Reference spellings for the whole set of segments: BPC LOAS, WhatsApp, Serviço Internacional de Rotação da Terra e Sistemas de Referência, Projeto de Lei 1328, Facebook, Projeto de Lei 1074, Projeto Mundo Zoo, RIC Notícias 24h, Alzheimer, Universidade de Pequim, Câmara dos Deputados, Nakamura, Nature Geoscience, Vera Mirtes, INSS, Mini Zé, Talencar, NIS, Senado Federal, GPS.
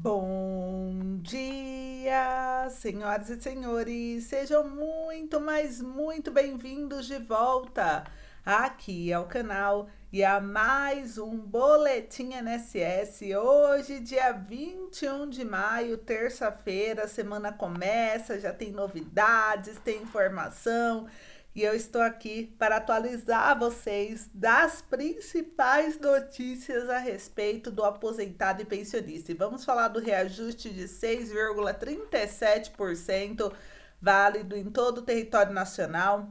Bom dia, senhoras e senhores, sejam muito, mas muito bem-vindos de volta aqui ao canal e a mais um Boletim NSS. Hoje, dia 21 de maio, terça-feira, a semana começa, já tem novidades, tem informação e eu estou aqui para atualizar vocês das principais notícias a respeito do aposentado e pensionista. E vamos falar do reajuste de 6,37% válido em todo o território nacional.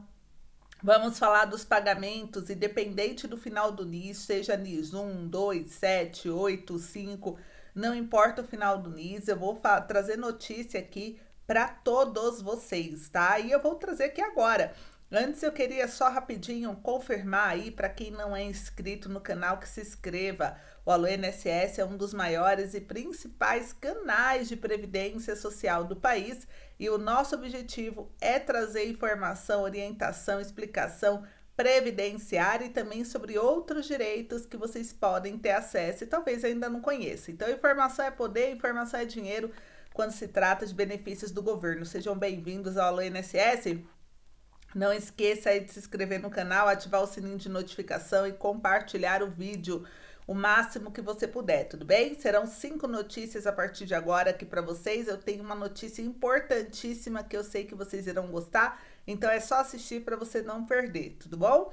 Vamos falar dos pagamentos, independente do final do NIS, seja NIS 1, 2, 7, 8, 5, não importa o final do NIS, eu vou trazer notícia aqui para todos vocês, tá? E eu vou trazer aqui agora. Antes eu queria só rapidinho confirmar aí para quem não é inscrito no canal que se inscreva. O Alô INSS é um dos maiores e principais canais de previdência social do país e o nosso objetivo é trazer informação, orientação, explicação previdenciária e também sobre outros direitos que vocês podem ter acesso e talvez ainda não conheçam. Então, informação é poder, informação é dinheiro quando se trata de benefícios do governo. Sejam bem-vindos ao Alô INSS. Não esqueça aí de se inscrever no canal, ativar o sininho de notificação e compartilhar o vídeo o máximo que você puder, tudo bem? Serão 5 notícias a partir de agora aqui para vocês. Eu tenho uma notícia importantíssima que eu sei que vocês irão gostar, então é só assistir para você não perder, tudo bom?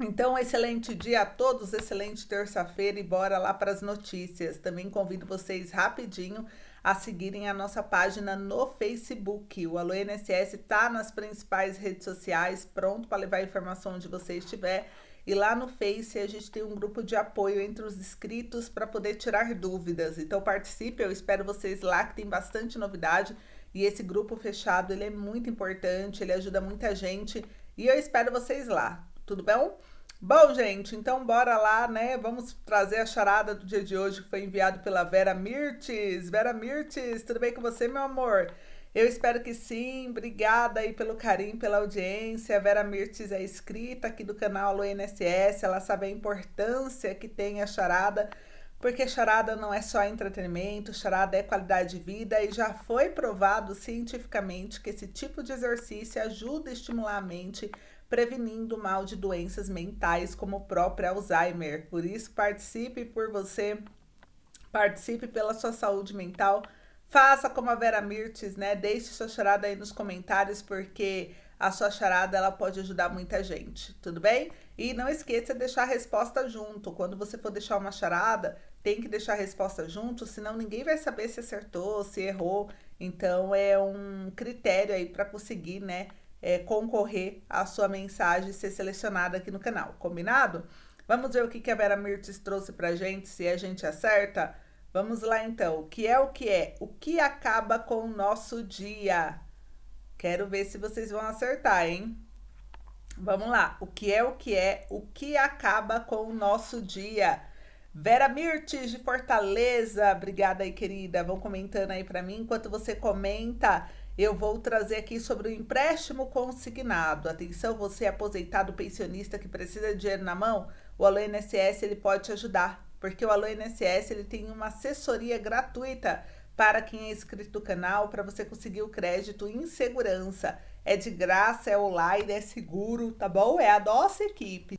Então, excelente dia a todos, excelente terça-feira e bora lá para as notícias. Também convido vocês rapidinho a seguirem a nossa página no Facebook. O Alô INSS está nas principais redes sociais, pronto para levar a informação onde você estiver. E lá no Face a gente tem um grupo de apoio entre os inscritos para poder tirar dúvidas. Então participe, eu espero vocês lá que tem bastante novidade. E esse grupo fechado, ele é muito importante, ele ajuda muita gente. E eu espero vocês lá, tudo bom? Bom, gente, então bora lá, né? Vamos trazer a charada do dia de hoje, que foi enviado pela Vera Mirtes. Vera Mirtes, tudo bem com você, meu amor? Eu espero que sim. Obrigada aí pelo carinho, pela audiência. A Vera Mirtes é inscrita aqui do canal Alô INSS. Ela sabe a importância que tem a charada, porque charada não é só entretenimento, charada é qualidade de vida e já foi provado cientificamente que esse tipo de exercício ajuda a estimular a mente, prevenindo o mal de doenças mentais, como o próprio Alzheimer. Por isso, participe por você, participe pela sua saúde mental, faça como a Vera Mirtes, né? Deixe sua charada aí nos comentários, porque a sua charada, ela pode ajudar muita gente, tudo bem? E não esqueça de deixar a resposta junto. Quando você for deixar uma charada, tem que deixar a resposta junto, senão ninguém vai saber se acertou, se errou. Então, é um critério aí para conseguir, né? Concorrer à sua mensagem, ser selecionada aqui no canal, combinado? Vamos ver o que a Vera Mirtes trouxe pra gente, se a gente acerta. Vamos lá então, o que acaba com o nosso dia? Quero ver se vocês vão acertar, hein? Vamos lá, o que acaba com o nosso dia? Vera Mirtes de Fortaleza, obrigada aí, querida. Vão comentando aí pra mim, enquanto você comenta, eu vou trazer aqui sobre o empréstimo consignado. Atenção, você aposentado, pensionista que precisa de dinheiro na mão, o Alô INSS ele pode te ajudar, porque o Alô INSS ele tem uma assessoria gratuita para quem é inscrito no canal, para você conseguir o crédito em segurança. É de graça, é online, é seguro, tá bom? É a nossa equipe.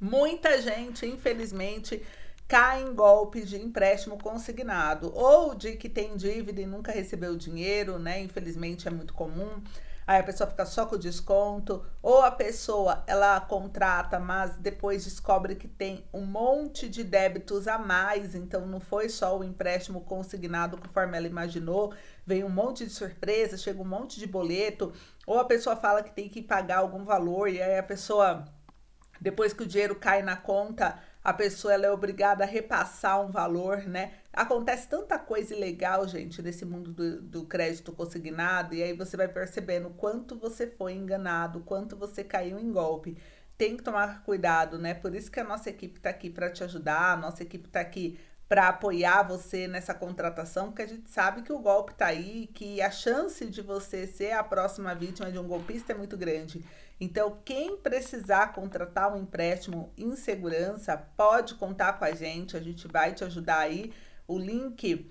Muita gente, infelizmente, cai em golpes de empréstimo consignado ou de que tem dívida e nunca recebeu dinheiro, né? Infelizmente é muito comum. Aí a pessoa fica só com desconto, ou a pessoa ela contrata, mas depois descobre que tem um monte de débitos a mais, então não foi só o empréstimo consignado conforme ela imaginou, vem um monte de surpresa, chega um monte de boleto, ou a pessoa fala que tem que pagar algum valor e aí a pessoa, depois que o dinheiro cai na conta, a pessoa ela é obrigada a repassar um valor, né? Acontece tanta coisa ilegal, gente, nesse mundo do crédito consignado, e aí você vai percebendo quanto você foi enganado, quanto você caiu em golpe. Tem que tomar cuidado, né? Por isso que a nossa equipe tá aqui para te ajudar, a nossa equipe tá aqui para apoiar você nessa contratação, porque a gente sabe que o golpe tá aí, que a chance de você ser a próxima vítima de um golpista é muito grande. Então, quem precisar contratar um empréstimo em segurança, pode contar com a gente vai te ajudar aí. O link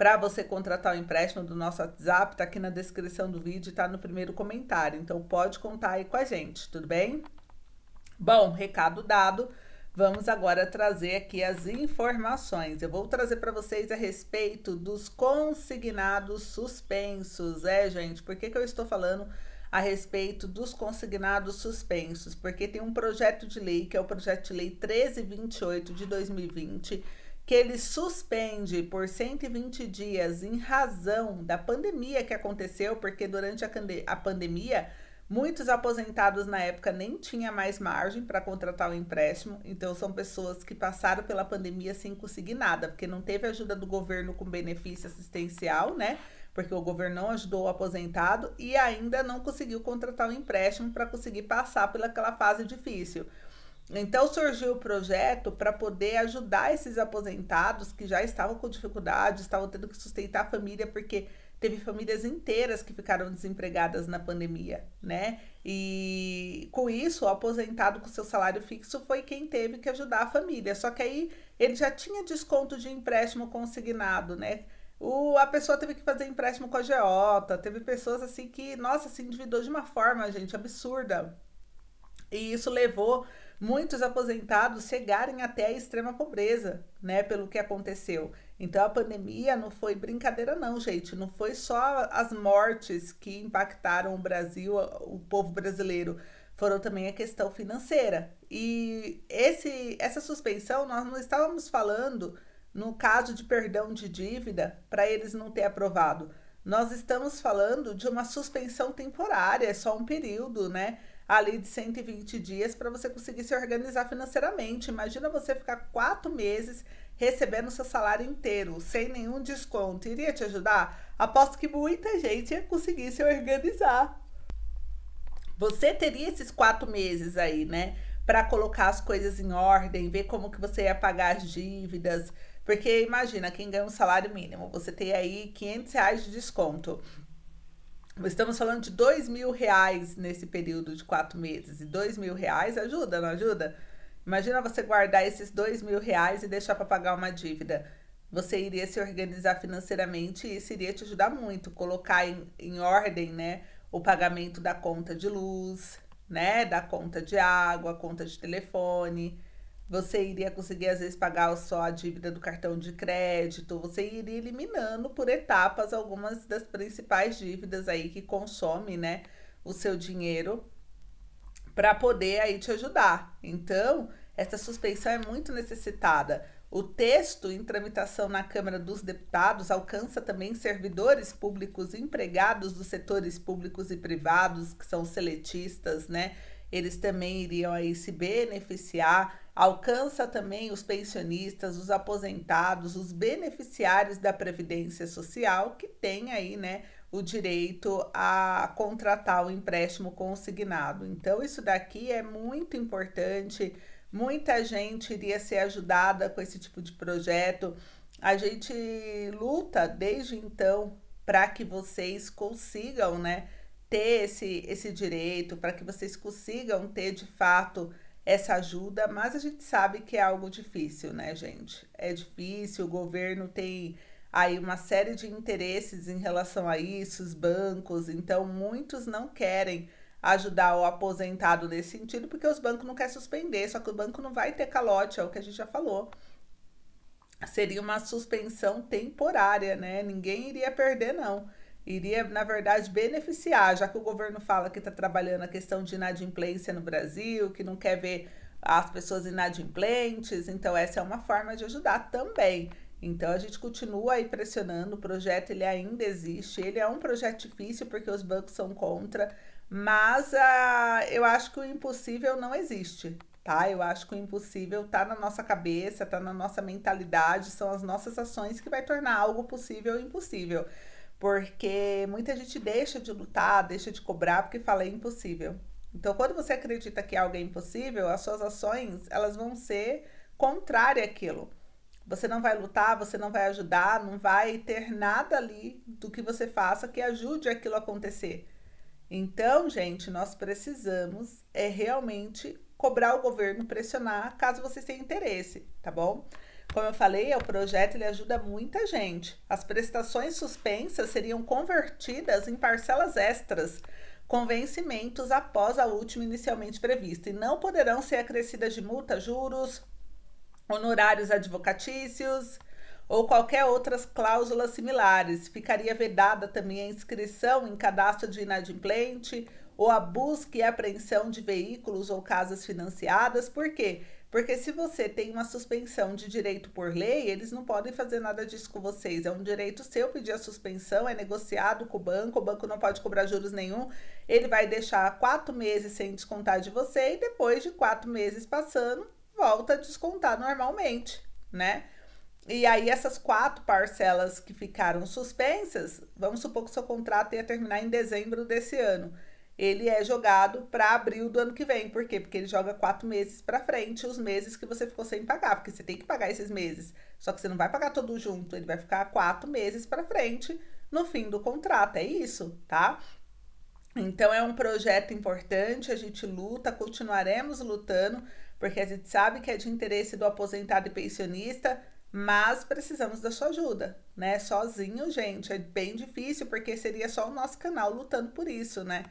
para você contratar o empréstimo do nosso WhatsApp, tá aqui na descrição do vídeo, tá no primeiro comentário. Então pode contar aí com a gente, tudo bem? Bom, recado dado, vamos agora trazer aqui as informações. Eu vou trazer para vocês a respeito dos consignados suspensos, gente? Por que que eu estou falando a respeito dos consignados suspensos? Porque tem um projeto de lei, que é o Projeto de Lei 1328 de 2020, que ele suspende por 120 dias em razão da pandemia que aconteceu, porque durante a pandemia, muitos aposentados na época nem tinha mais margem para contratar o empréstimo, então são pessoas que passaram pela pandemia sem conseguir nada, porque não teve ajuda do governo com benefício assistencial, né? Porque o governo não ajudou o aposentado e ainda não conseguiu contratar o empréstimo para conseguir passar pelaquela fase difícil. Então surgiu o projeto para poder ajudar esses aposentados que já estavam com dificuldade, estavam tendo que sustentar a família, porque teve famílias inteiras que ficaram desempregadas na pandemia, né? E com isso, o aposentado com seu salário fixo foi quem teve que ajudar a família. Só que aí ele já tinha desconto de empréstimo consignado, né? A pessoa teve que fazer empréstimo com a agiota, teve pessoas assim que, nossa, se endividou de uma forma, gente, absurda. E isso levou muitos aposentados chegarem até a extrema pobreza, né, pelo que aconteceu. Então a pandemia não foi brincadeira não, gente, não foi só as mortes que impactaram o Brasil, o povo brasileiro, foram também a questão financeira. E essa suspensão, nós não estávamos falando no caso de perdão de dívida, para eles não ter aprovado. Nós estamos falando de uma suspensão temporária, é só um período, né? Ali de 120 dias para você conseguir se organizar financeiramente. Imagina você ficar 4 meses recebendo seu salário inteiro, sem nenhum desconto. Iria te ajudar? Aposto que muita gente ia conseguir se organizar. Você teria esses 4 meses aí, né? Para colocar as coisas em ordem, ver como que você ia pagar as dívidas. Porque imagina, quem ganha um salário mínimo, você tem aí R$500 de desconto. Estamos falando de R$2.000 nesse período de 4 meses. E R$2.000 ajuda, não ajuda? Imagina você guardar esses R$2.000 e deixar para pagar uma dívida. Você iria se organizar financeiramente e isso iria te ajudar muito. Colocar em ordem, né, o pagamento da conta de luz, né, da conta de água, conta de telefone. Você iria conseguir, às vezes, pagar só a dívida do cartão de crédito. Você iria eliminando por etapas algumas das principais dívidas aí que consome, né, o seu dinheiro, para poder aí te ajudar. Então, essa suspensão é muito necessitada. O texto em tramitação na Câmara dos Deputados alcança também servidores públicos, empregados dos setores públicos e privados, que são seletistas, né? Eles também iriam aí se beneficiar, alcança também os pensionistas, os aposentados, os beneficiários da Previdência Social, que tem aí, né, o direito a contratar o empréstimo consignado. Então, isso daqui é muito importante, muita gente iria ser ajudada com esse tipo de projeto. A gente luta desde então para que vocês consigam, né, ter esse direito, para que vocês consigam ter, de fato, essa ajuda, mas a gente sabe que é algo difícil, né, gente? É difícil, o governo tem aí uma série de interesses em relação a isso, os bancos, então muitos não querem ajudar o aposentado nesse sentido, porque os bancos não querem suspender, só que o banco não vai ter calote, é o que a gente já falou. Seria uma suspensão temporária, né? Ninguém iria perder, não. Iria, na verdade, beneficiar, já que o governo fala que está trabalhando a questão de inadimplência no Brasil, que não quer ver as pessoas inadimplentes, então essa é uma forma de ajudar também. Então a gente continua aí pressionando, o projeto ele ainda existe, ele é um projeto difícil porque os bancos são contra, mas eu acho que o impossível não existe, tá? Eu acho que o impossível está na nossa cabeça, está na nossa mentalidade, são as nossas ações que vai tornar algo possível e impossível. Porque muita gente deixa de lutar, deixa de cobrar, porque fala é impossível. Então, quando você acredita que algo é impossível, as suas ações, elas vão ser contrárias àquilo. Você não vai lutar, você não vai ajudar, não vai ter nada ali do que você faça que ajude aquilo a acontecer. Então, gente, nós precisamos realmente cobrar o governo, pressionar, caso vocês tenham interesse, tá bom? Como eu falei, o projeto ele ajuda muita gente. As prestações suspensas seriam convertidas em parcelas extras, com vencimentos após a última inicialmente prevista, e não poderão ser acrescidas de multa, juros, honorários advocatícios ou qualquer outras cláusulas similares. Ficaria vedada também a inscrição em cadastro de inadimplente ou a busca e apreensão de veículos ou casas financiadas. Por quê? Porque se você tem uma suspensão de direito por lei, eles não podem fazer nada disso com vocês. É um direito seu pedir a suspensão, é negociado com o banco não pode cobrar juros nenhum. Ele vai deixar 4 meses sem descontar de você e depois de 4 meses passando, volta a descontar normalmente, né? E aí essas 4 parcelas que ficaram suspensas, vamos supor que seu contrato ia terminar em dezembro desse ano. Ele é jogado para abril do ano que vem. Por quê? Porque ele joga 4 meses para frente, os meses que você ficou sem pagar, porque você tem que pagar esses meses. Só que você não vai pagar tudo junto, ele vai ficar 4 meses para frente no fim do contrato, é isso, tá? Então é um projeto importante, a gente luta, continuaremos lutando, porque a gente sabe que é de interesse do aposentado e pensionista, mas precisamos da sua ajuda, né? Sozinho, gente, é bem difícil, porque seria só o nosso canal lutando por isso, né?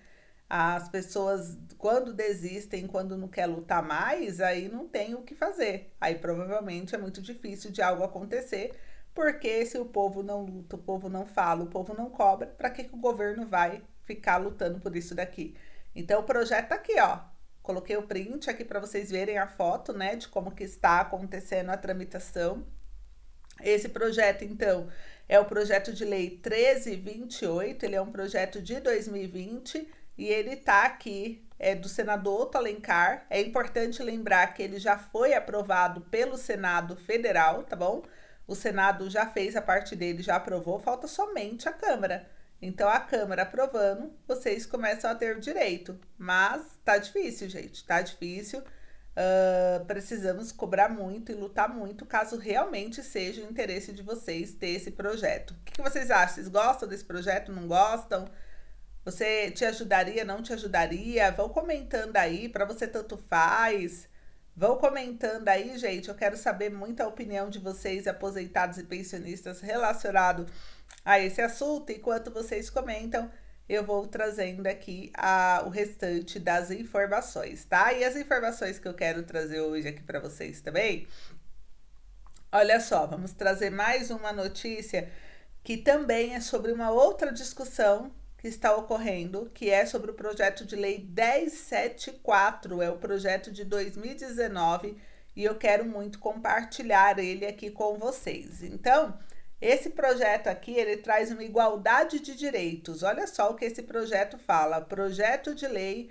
As pessoas, quando desistem, quando não quer lutar mais, aí não tem o que fazer. Aí, provavelmente, é muito difícil de algo acontecer, porque se o povo não luta, o povo não fala, o povo não cobra, para que o governo vai ficar lutando por isso daqui? Então, o projeto tá aqui, ó. Coloquei o print aqui para vocês verem a foto, né, de como que está acontecendo a tramitação. Esse projeto, então, é o Projeto de Lei 1328, ele é um projeto de 2020, e ele tá aqui, é do senador Talencar. É importante lembrar que ele já foi aprovado pelo Senado Federal, tá bom? O Senado já fez a parte dele, já aprovou, falta somente a Câmara. Então, a Câmara aprovando, vocês começam a ter o direito. Mas tá difícil, gente, tá difícil. Precisamos cobrar muito e lutar muito, caso realmente seja o interesse de vocês ter esse projeto. O que vocês acham? Vocês gostam desse projeto? Não gostam? Você te ajudaria, não te ajudaria? Vão comentando aí, para você tanto faz. Vão comentando aí, gente. Eu quero saber muito a opinião de vocês, aposentados e pensionistas, relacionado a esse assunto. Enquanto vocês comentam, eu vou trazendo aqui o restante das informações, tá? E as informações que eu quero trazer hoje aqui para vocês também. Olha só, vamos trazer mais uma notícia que também é sobre uma outra discussão que está ocorrendo, que é sobre o projeto de lei 1074, é o projeto de 2019, e eu quero muito compartilhar ele aqui com vocês. Então, esse projeto aqui, ele traz uma igualdade de direitos. Olha só o que esse projeto fala. Projeto de lei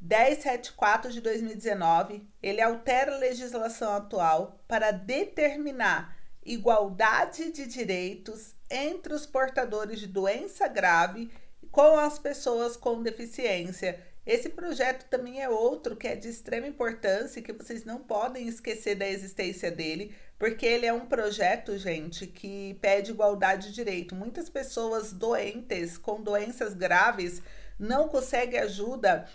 1074 de 2019, ele altera a legislação atual para determinar igualdade de direitos entre os portadores de doença grave com as pessoas com deficiência. Esse projeto também é outro que é de extrema importância e que vocês não podem esquecer da existência dele, porque ele é um projeto, gente, que pede igualdade de direito. Muitas pessoas doentes, com doenças graves, não conseguem ajuda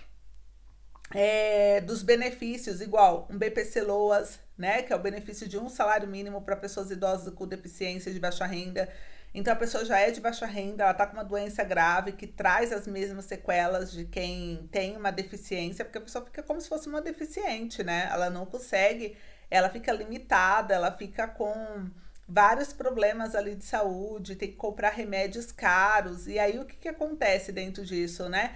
dos benefícios, igual um BPC LOAS, né, que é o benefício de um salário mínimo para pessoas idosas com deficiência de baixa renda. Então, a pessoa já é de baixa renda, ela está com uma doença grave que traz as mesmas sequelas de quem tem uma deficiência, porque a pessoa fica como se fosse uma deficiente, né? Ela não consegue, ela fica limitada, ela fica com vários problemas ali de saúde, tem que comprar remédios caros. E aí, o que acontece dentro disso, né?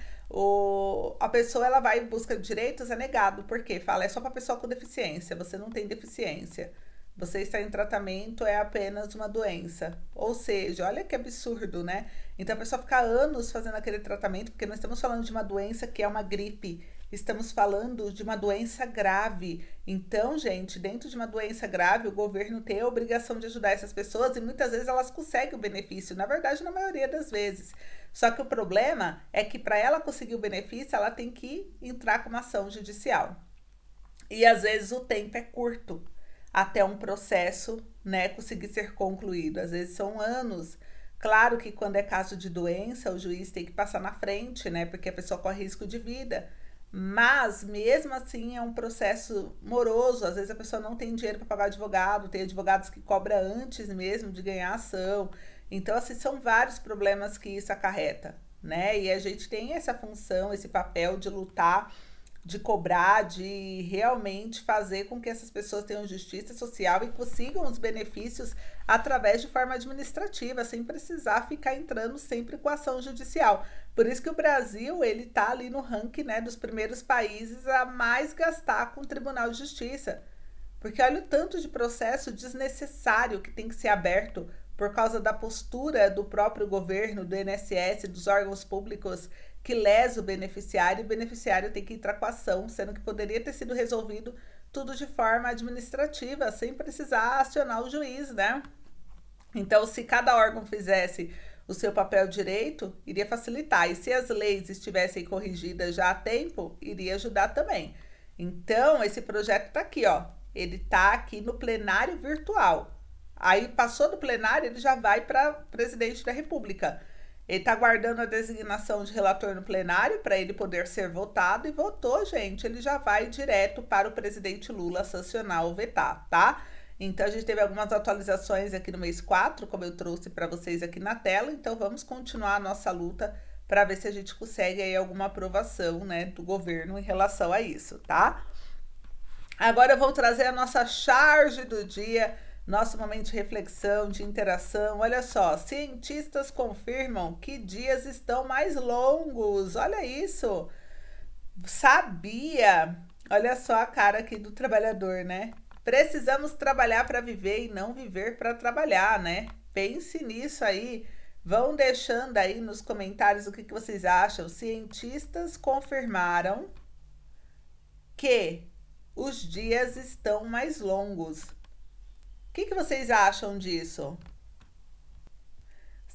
A pessoa, ela vai em busca de direitos, é negado, porque fala, é só para pessoa com deficiência, você não tem deficiência. Você está em tratamento, é apenas uma doença. Ou seja, olha que absurdo, né? Então, a pessoa fica anos fazendo aquele tratamento, porque nós estamos falando de uma doença que é uma gripe. Estamos falando de uma doença grave. Então, gente, dentro de uma doença grave, o governo tem a obrigação de ajudar essas pessoas e muitas vezes elas conseguem o benefício. Na verdade, na maioria das vezes. Só que o problema é que para ela conseguir o benefício, ela tem que entrar com uma ação judicial. E às vezes o tempo é curto até um processo, né, conseguir ser concluído. Às vezes são anos. Claro que quando é caso de doença, o juiz tem que passar na frente, né, porque a pessoa corre risco de vida. Mas, mesmo assim, é um processo moroso. Às vezes a pessoa não tem dinheiro para pagar advogado, tem advogados que cobram antes mesmo de ganhar a ação. Então, assim, são vários problemas que isso acarreta, né? E a gente tem essa função, esse papel de lutar, de cobrar, de realmente fazer com que essas pessoas tenham justiça social e consigam os benefícios através de forma administrativa, sem precisar ficar entrando sempre com a ação judicial. Por isso que o Brasil, ele tá ali no ranking, né, dos primeiros países a mais gastar com o Tribunal de Justiça. Porque olha o tanto de processo desnecessário que tem que ser aberto por causa da postura do próprio governo, do INSS, dos órgãos públicos, que lesa o beneficiário tem que entrar com a ação, sendo que poderia ter sido resolvido tudo de forma administrativa, sem precisar acionar o juiz, né? Então, se cada órgão fizesse o seu papel direito, iria facilitar. E se as leis estivessem corrigidas já a tempo, iria ajudar também. Então, esse projeto tá aqui, ó. Ele tá aqui no plenário virtual. Aí, passou do plenário, ele já vai para presidente da República. Ele tá aguardando a designação de relator no plenário para ele poder ser votado, e votou, gente, ele já vai direto para o presidente Lula sancionar ou vetar, tá? Então, a gente teve algumas atualizações aqui no mês 4, como eu trouxe para vocês aqui na tela. Então, vamos continuar a nossa luta para ver se a gente consegue aí alguma aprovação, né, do governo em relação a isso, tá? Agora eu vou trazer a nossa charge do dia, nosso momento de reflexão, de interação. Olha só, cientistas confirmam que dias estão mais longos. Olha isso. Sabia? Olha só a cara aqui do trabalhador, né? Precisamos trabalhar para viver e não viver para trabalhar, né? Pense nisso aí. Vão deixando aí nos comentários o que vocês acham. Cientistas confirmaram que os dias estão mais longos. O que vocês acham disso?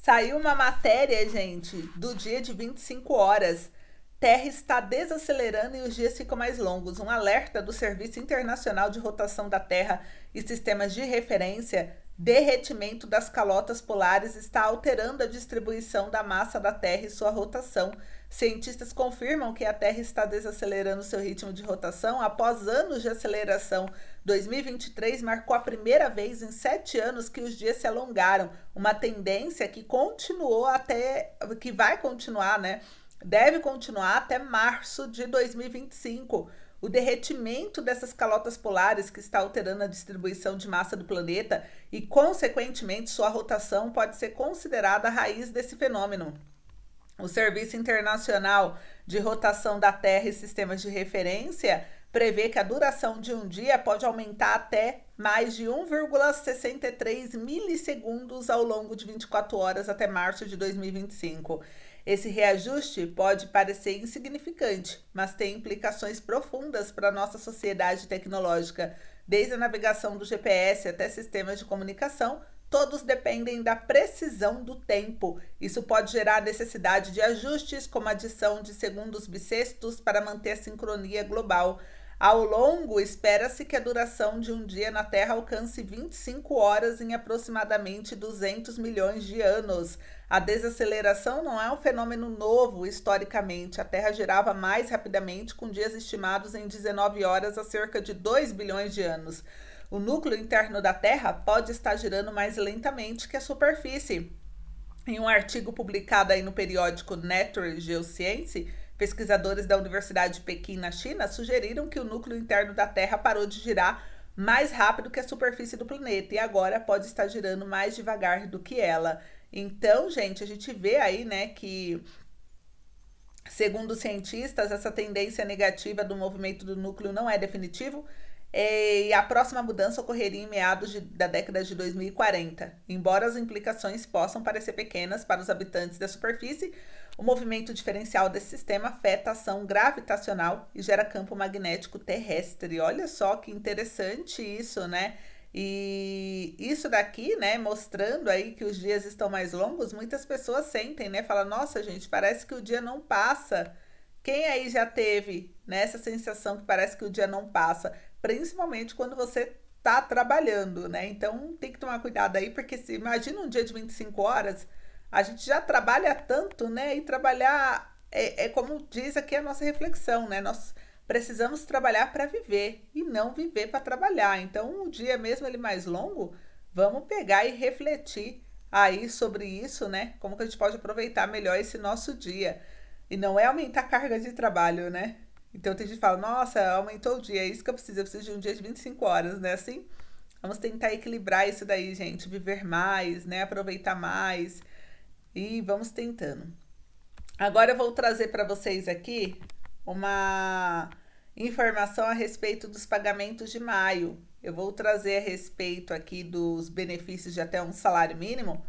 Saiu uma matéria, gente, do dia de 25 horas. Terra está desacelerando e os dias ficam mais longos. Um alerta do Serviço Internacional de Rotação da Terra e Sistemas de Referência. Derretimento das calotas polares está alterando a distribuição da massa da Terra e sua rotação. Cientistas confirmam que a Terra está desacelerando seu ritmo de rotação após anos de aceleração. 2023 marcou a primeira vez em 7 anos que os dias se alongaram, uma tendência que continuou até, que vai continuar, né? Deve continuar até março de 2025. O derretimento dessas calotas polares, que está alterando a distribuição de massa do planeta e, consequentemente, sua rotação, pode ser considerada a raiz desse fenômeno. O Serviço Internacional de Rotação da Terra e Sistemas de Referência prevê que a duração de um dia pode aumentar até mais de 1,63 milissegundos ao longo de 24 horas até março de 2025. Esse reajuste pode parecer insignificante, mas tem implicações profundas para a nossa sociedade tecnológica. Desde a navegação do GPS até sistemas de comunicação, todos dependem da precisão do tempo. Isso pode gerar a necessidade de ajustes, como adição de segundos bissextos para manter a sincronia global. Ao longo, espera-se que a duração de um dia na Terra alcance 25 horas em aproximadamente 200 milhões de anos. A desaceleração não é um fenômeno novo historicamente. A Terra girava mais rapidamente, com dias estimados em 19 horas há cerca de 2 bilhões de anos. O núcleo interno da Terra pode estar girando mais lentamente que a superfície. Em um artigo publicado aí no periódico Nature Geoscience, pesquisadores da Universidade de Pequim, na China, sugeriram que o núcleo interno da Terra parou de girar mais rápido que a superfície do planeta e agora pode estar girando mais devagar do que ela. Então, gente, a gente vê aí, né, que, segundo os cientistas, essa tendência negativa do movimento do núcleo não é definitivo, e a próxima mudança ocorreria em meados da década de 2040. Embora as implicações possam parecer pequenas para os habitantes da superfície, o movimento diferencial desse sistema afeta a ação gravitacional e gera campo magnético terrestre. Olha só que interessante isso, né? E isso daqui, né, mostrando aí que os dias estão mais longos, muitas pessoas sentem, né? Fala, nossa, gente, parece que o dia não passa. Quem aí já teve, né, essa sensação que parece que o dia não passa? Principalmente quando você tá trabalhando, né? Então, tem que tomar cuidado aí, porque se imagina um dia de 25 horas, a gente já trabalha tanto, né? E trabalhar é como diz aqui a nossa reflexão, né? Nós precisamos trabalhar para viver e não viver para trabalhar. Então, um dia mesmo ele mais longo, vamos pegar e refletir aí sobre isso, né? Como que a gente pode aproveitar melhor esse nosso dia. E não é aumentar a carga de trabalho, né? Então, tem gente que fala, nossa, aumentou o dia, é isso que eu preciso de um dia de 25 horas, né? Assim, vamos tentar equilibrar isso daí, gente. Viver mais, né? Aproveitar mais. E vamos tentando. Agora eu vou trazer para vocês aqui uma informação a respeito dos pagamentos de maio. Eu vou trazer a respeito aqui dos benefícios de até um salário mínimo.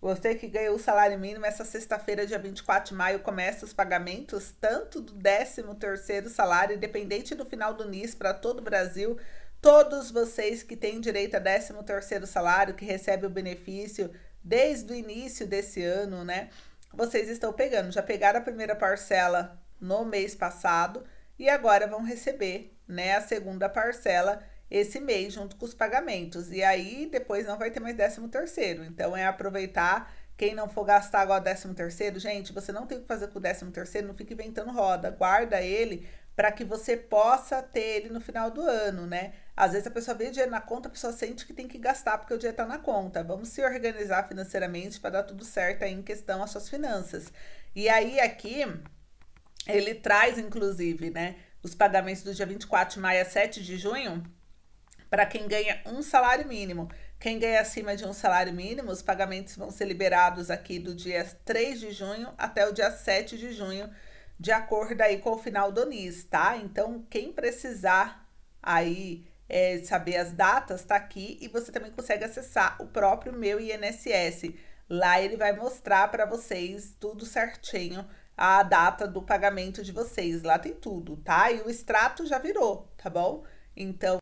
Você que ganhou o salário mínimo, essa sexta-feira, dia 24 de maio, começa os pagamentos tanto do 13º salário, independente do final do NIS, para todo o Brasil. Todos vocês que têm direito a 13º salário, que recebem o benefício desde o início desse ano, né? Vocês estão pegando, já pegaram a primeira parcela no mês passado e agora vão receber, né, a segunda parcela esse mês junto com os pagamentos. E aí depois não vai ter mais 13º. Então é aproveitar. Quem não for gastar agora o 13º, gente, você não tem o que fazer com o 13º, não fica inventando roda, guarda ele para que você possa ter ele no final do ano, né? Às vezes a pessoa vê o dinheiro na conta, a pessoa sente que tem que gastar porque o dinheiro tá na conta. Vamos se organizar financeiramente para dar tudo certo aí em questão às suas finanças. E aí aqui ele traz, inclusive, né, os pagamentos do dia 24 de maio a 7 de junho para quem ganha um salário mínimo. Quem ganha acima de um salário mínimo, os pagamentos vão ser liberados aqui do dia 3 de junho até o dia 7 de junho, de acordo aí com o final do NIS, tá? Então, quem precisar aí saber as datas, tá aqui. E você também consegue acessar o próprio Meu INSS. Lá ele vai mostrar para vocês tudo certinho, a data do pagamento de vocês. Lá tem tudo, tá? E o extrato já virou, tá bom? Então...